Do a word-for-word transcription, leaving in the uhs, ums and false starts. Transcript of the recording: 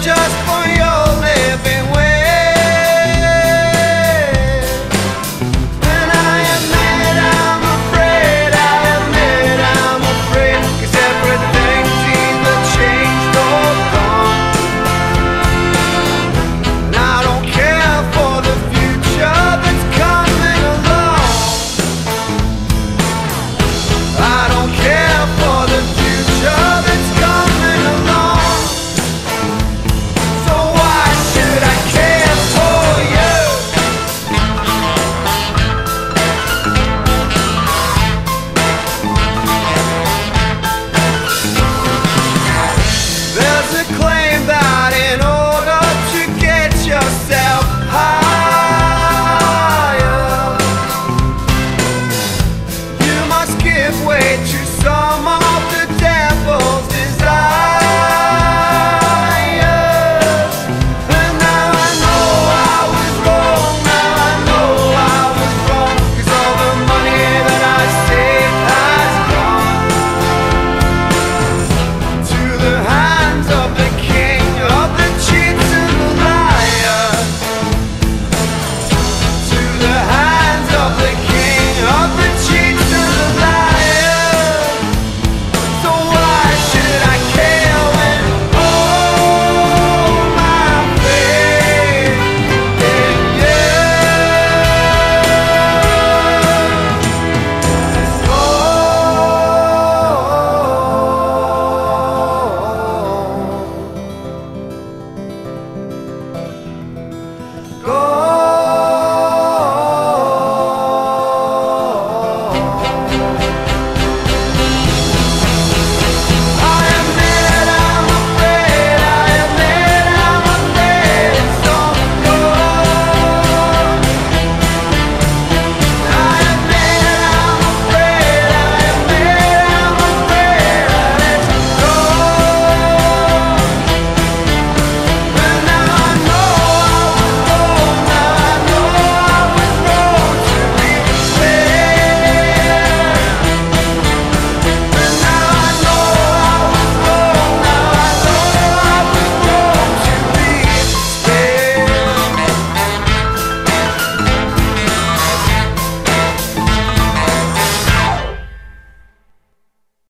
Just for